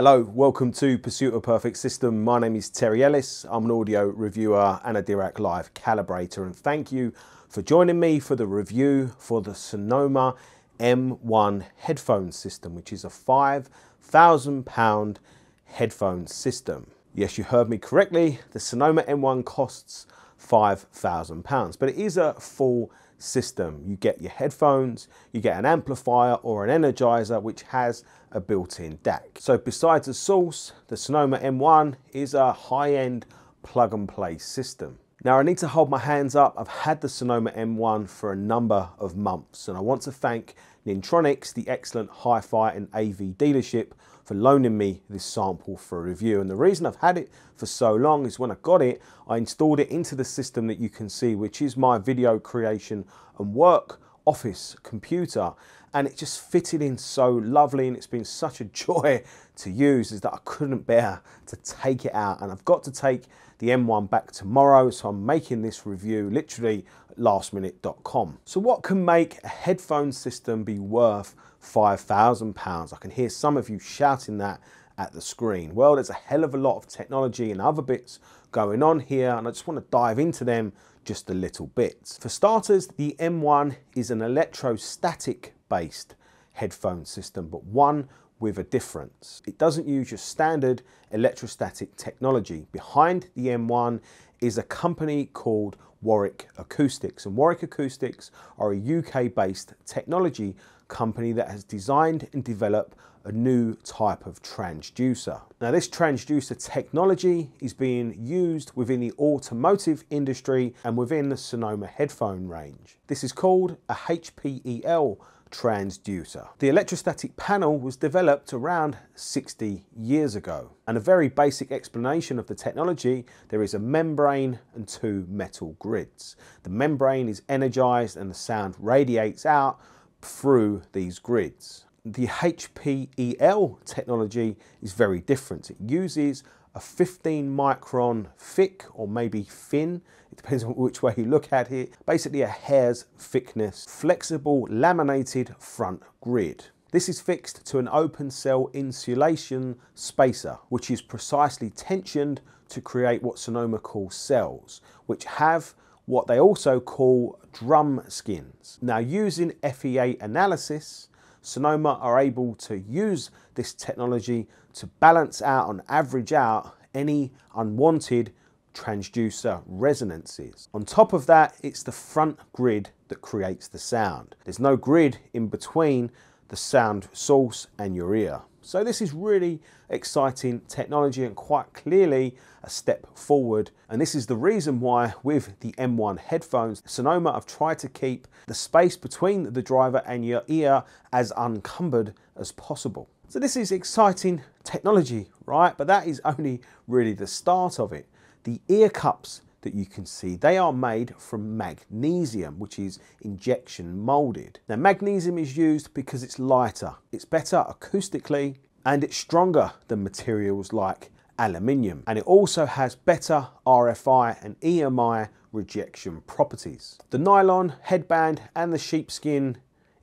Hello, welcome to Pursuit of Perfect System. My name is Terry Ellis. I'm an audio reviewer and a Dirac Live Calibrator, and thank you for joining me for the review for the Sonoma M1 headphone system, which is a £5,000 headphone system. Yes, you heard me correctly. The Sonoma M1 costs £5,000, but it is a full system. You get your headphones, you get an amplifier or an energizer which has a built-in DAC. So besides the source, the Sonoma M1 is a high-end plug-and-play system. Now I need to hold my hands up. I've had the Sonoma M1 for a number of months, and I want to thank Nintronics, the excellent hi-fi and AV dealership, for loaning me this sample for a review. And the reason I've had it for so long is when I got it, I installed it into the system that you can see, which is my video creation and work office computer, and it just fitted in so lovely, and it's been such a joy to use is that I couldn't bear to take it out. And I've got to take the M1 back tomorrow, so I'm making this review literally at lastminute.com. So what can make a headphone system be worth £5,000? I can hear some of you shouting that at the screen. Well, there's a hell of a lot of technology and other bits going on here, and I just want to dive into them just a little bit. For starters, the M1 is an electrostatic based headphone system, but one with a difference. It doesn't use your standard electrostatic technology. Behind the M1 is a company called Warwick Acoustics, and Warwick Acoustics are a UK based technology company that has designed and developed a new type of transducer. Now this transducer technology is being used within the automotive industry and within the Sonoma headphone range. This is called a HPEL transducer. The electrostatic panel was developed around 60 years ago, and a very basic explanation of the technology: there is a membrane and two metal grids. The membrane is energized and the sound radiates out through these grids. The HPEL technology is very different. It uses a 15 micron thick, or maybe thin, it depends on which way you look at it, basically a hair's thickness, flexible laminated front grid. This is fixed to an open cell insulation spacer, which is precisely tensioned to create what Sonoma calls cells, which have what they also call drum skins. Now, using FEA analysis, Sonoma are able to use this technology to balance out and average out any unwanted transducer resonances. On top of that, it's the front grid that creates the sound. There's no grid in between the sound source and your ear. So this is really exciting technology and quite clearly a step forward. And this is the reason why with the M1 headphones, Sonoma have tried to keep the space between the driver and your ear as uncumbered as possible. So this is exciting technology, right? But that is only really the start of it. The ear cups that you can see, they are made from magnesium, which is injection molded. Now magnesium is used because it's lighter, it's better acoustically, and it's stronger than materials like aluminium, and it also has better RFI and EMI rejection properties. The nylon headband and the sheepskin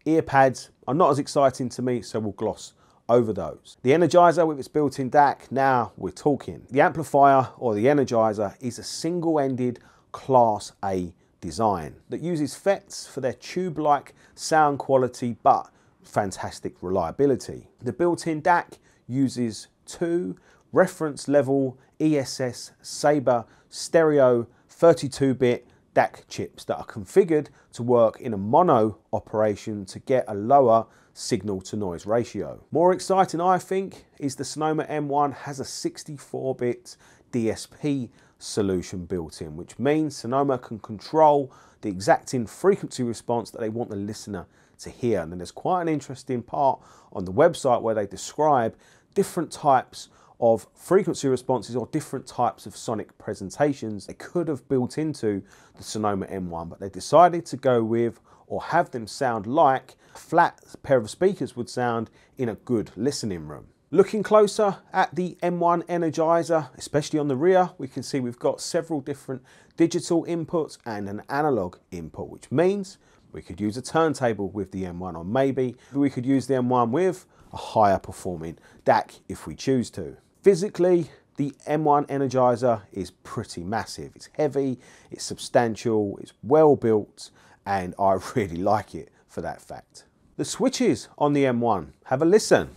ear pads are not as exciting to me, so we'll gloss over those. The energizer with its built-in DAC, now we're talking. The amplifier or the energizer is a single-ended Class A design that uses FETs for their tube-like sound quality but fantastic reliability. The built-in DAC uses two reference-level ESS Sabre stereo 32-bit DAC chips that are configured to work in a mono operation to get a lower signal to noise ratio. More exciting, I think, is the Sonoma M1 has a 64-bit DSP solution built in, which means Sonoma can control the exacting frequency response that they want the listener to hear. And then there's quite an interesting part on the website where they describe different types of frequency responses or different types of sonic presentations they could have built into the Sonoma M1, but they decided to go with, or have them sound like, a flat pair of speakers would sound in a good listening room. Looking closer at the M1 Energizer, especially on the rear, we can see we've got several different digital inputs and an analog input, which means We could use a turntable with the M1, or maybe we could use the M1 with a higher performing DAC if we choose to. Physically, the M1 Energizer is pretty massive. It's heavy, it's substantial, it's well built, and I really like it for that fact. The switches on the M1, have a listen.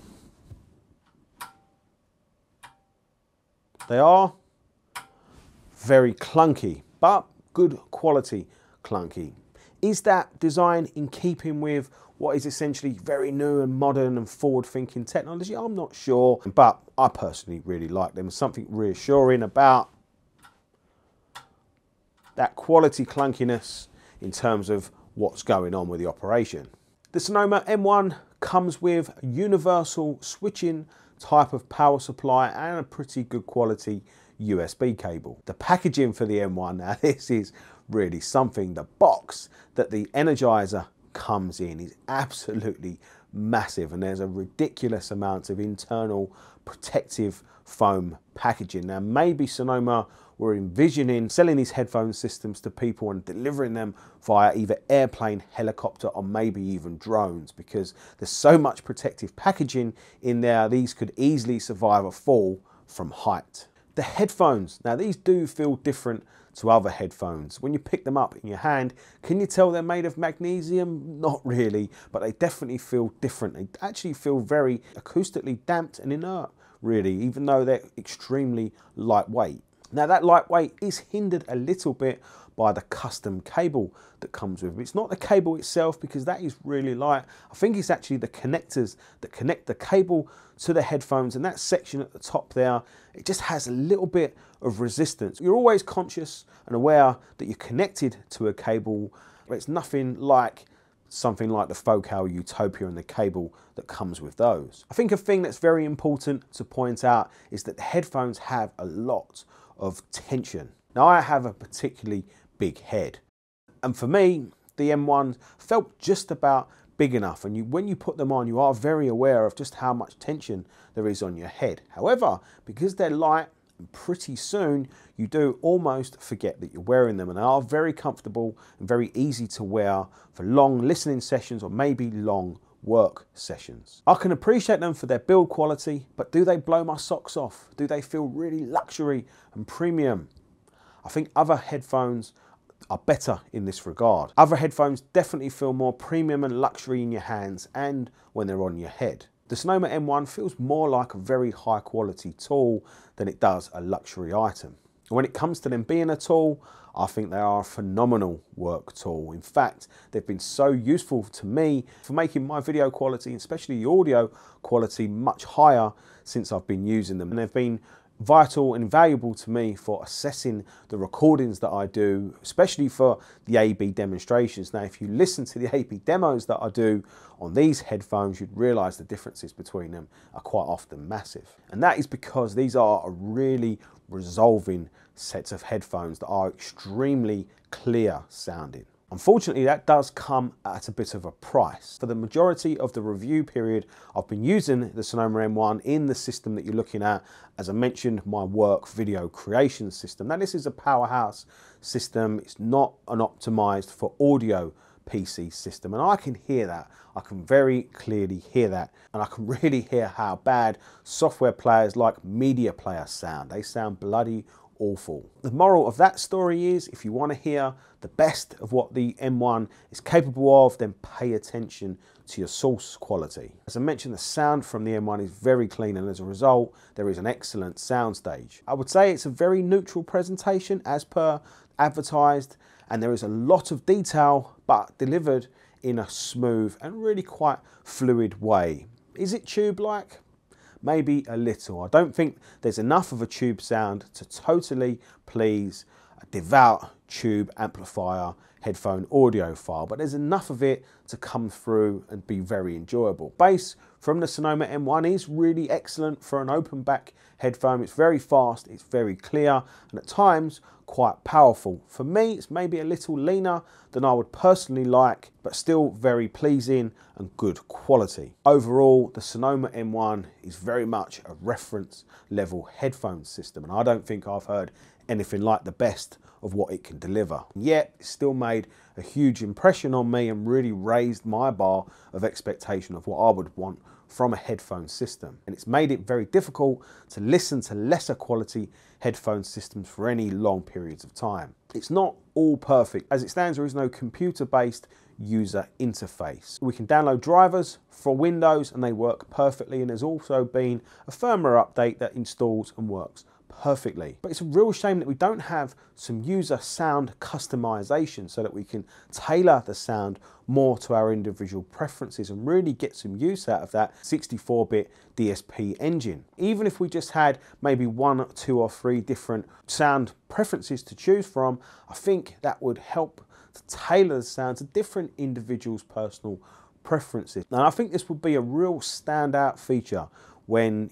They are very clunky, but good quality clunky. Is that design in keeping with what is essentially very new and modern and forward-thinking technology? I'm not sure, but I personally really like them. Something reassuring about that quality clunkiness in terms of what's going on with the operation. The Sonoma M1 comes with a universal switching type of power supply and a pretty good quality USB cable. The packaging for the M1, now this is really something. The box that the Energizer comes in is absolutely massive, and there's a ridiculous amount of internal protective foam packaging. Now maybe Sonoma were envisioning selling these headphone systems to people and delivering them via either airplane, helicopter, or maybe even drones, because there's so much protective packaging in there, these could easily survive a fall from height. The headphones, now these do feel different to other headphones. When you pick them up in your hand, can you tell they're made of magnesium? Not really, but they definitely feel different. They actually feel very acoustically damped and inert, really, even though they're extremely lightweight. Now that lightweight is hindered a little bit by the custom cable that comes with it. It's not the cable itself, because that is really light. I think it's actually the connectors that connect the cable to the headphones, and that section at the top there, it just has a little bit of resistance. You're always conscious and aware that you're connected to a cable, but it's nothing like something like the Focal Utopia and the cable that comes with those. I think a thing that's very important to point out is that the headphones have a lot of tension. Now I have a particularly big head, and for me the M1 felt just about big enough, and when you put them on you are very aware of just how much tension there is on your head. However, because they're light, pretty soon you do almost forget that you're wearing them, and they are very comfortable and very easy to wear for long listening sessions or maybe long work sessions. I can appreciate them for their build quality, but do they blow my socks off? Do they feel really luxury and premium? I think other headphones are better in this regard. Other headphones definitely feel more premium and luxury in your hands and when they're on your head. The Sonoma M1 feels more like a very high quality tool than it does a luxury item. When it comes to them being a tool, I think they are a phenomenal work tool. In fact, they've been so useful to me for making my video quality, especially the audio quality, much higher since I've been using them. And they've been vital and valuable to me for assessing the recordings that I do, especially for the AB demonstrations. Now, if you listen to the AB demos that I do on these headphones, you'd realize the differences between them are quite often massive. And that is because these are a really resolving sets of headphones that are extremely clear sounding. Unfortunately, that does come at a bit of a price. For the majority of the review period, I've been using the Sonoma M1 in the system that you're looking at. As I mentioned, my work video creation system. Now, this is a powerhouse system. It's not an optimized for audio PC system, and I can hear that. I can very clearly hear that, and I can really hear how bad software players like Media Player sound. They sound bloody awful. The moral of that story is, if you want to hear the best of what the M1 is capable of, then pay attention to your source quality. As I mentioned, the sound from the M1 is very clean, and as a result, there is an excellent soundstage. I would say it's a very neutral presentation as per advertised, and there is a lot of detail, but delivered in a smooth and really quite fluid way. Is it tube-like? Maybe a little. I don't think there's enough of a tube sound to totally please a devout tube amplifier headphone audiophile, but there's enough of it to come through and be very enjoyable. Bass from the Sonoma M1 is really excellent for an open back headphone. It's very fast, it's very clear, and at times quite powerful. For me, it's maybe a little leaner than I would personally like, but still very pleasing and good quality. Overall, the Sonoma M1 is very much a reference level headphone system, and I don't think I've heard anything like the best of what it can deliver. Yet, it still made a huge impression on me and really raised my bar of expectation of what I would want from a headphone system. And it's made it very difficult to listen to lesser quality headphone systems for any long periods of time. It's not all perfect. As it stands, there is no computer-based user interface. We can download drivers for Windows and they work perfectly, and there's also been a firmware update that installs and works perfectly. But it's a real shame that we don't have some user sound customization so that we can tailor the sound more to our individual preferences and really get some use out of that 64-bit DSP engine. Even if we just had maybe 1, 2, or 3 different sound preferences to choose from, I think that would help to tailor the sound to different individuals' personal preferences. And I think this would be a real standout feature when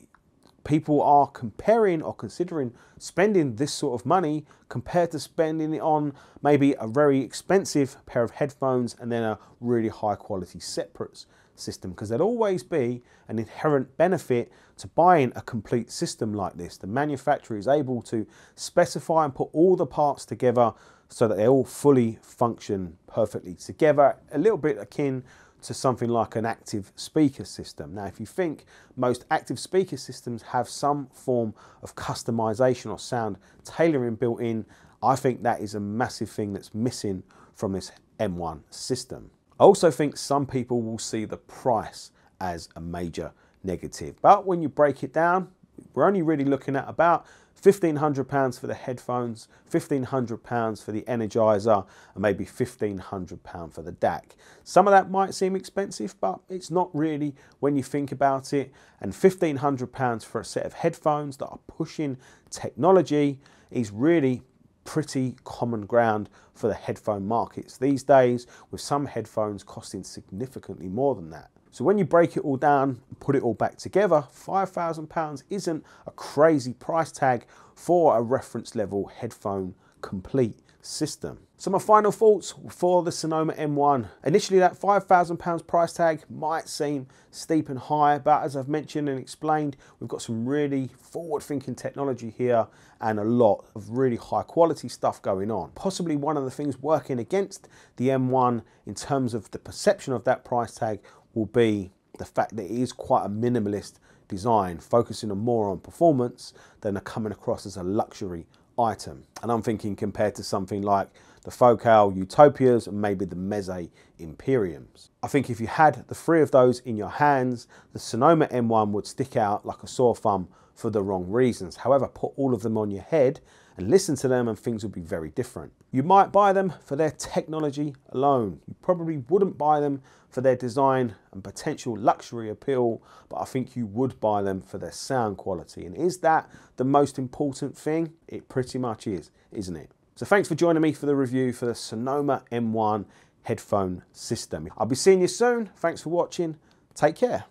people are comparing or considering spending this sort of money compared to spending it on maybe a very expensive pair of headphones and then a really high quality separate system, because there'll always be an inherent benefit to buying a complete system like this. The manufacturer is able to specify and put all the parts together so that they all fully function perfectly together, a little bit akin to something like an active speaker system. Now, if you think most active speaker systems have some form of customization or sound tailoring built in, I think that is a massive thing that's missing from this M1 system. I also think some people will see the price as a major negative, but when you break it down, we're only really looking at about £1,500 for the headphones, £1,500 for the Energizer, and maybe £1,500 for the DAC. Some of that might seem expensive, but it's not really when you think about it. And £1,500 for a set of headphones that are pushing technology is really pretty common ground for the headphone markets these days, with some headphones costing significantly more than that. So when you break it all down and put it all back together, £5,000 isn't a crazy price tag for a reference level headphone complete system. So my final thoughts for the Sonoma M1. Initially, that £5,000 price tag might seem steep and high, but as I've mentioned and explained, we've got some really forward-thinking technology here and a lot of really high-quality stuff going on. Possibly one of the things working against the M1 in terms of the perception of that price tag will be the fact that it is quite a minimalist design, focusing more on performance than coming across as a luxury item. And I'm thinking compared to something like the Focal Utopias and maybe the Meze Imperiums. I think if you had the 3 of those in your hands, the Sonoma M1 would stick out like a sore thumb for the wrong reasons. However, put all of them on your head and listen to them and things will be very different. You might buy them for their technology alone. You probably wouldn't buy them for their design and potential luxury appeal, but I think you would buy them for their sound quality. And is that the most important thing? It pretty much is, isn't it? So thanks for joining me for the review for the Sonoma M1 headphone system. I'll be seeing you soon. Thanks for watching. Take care.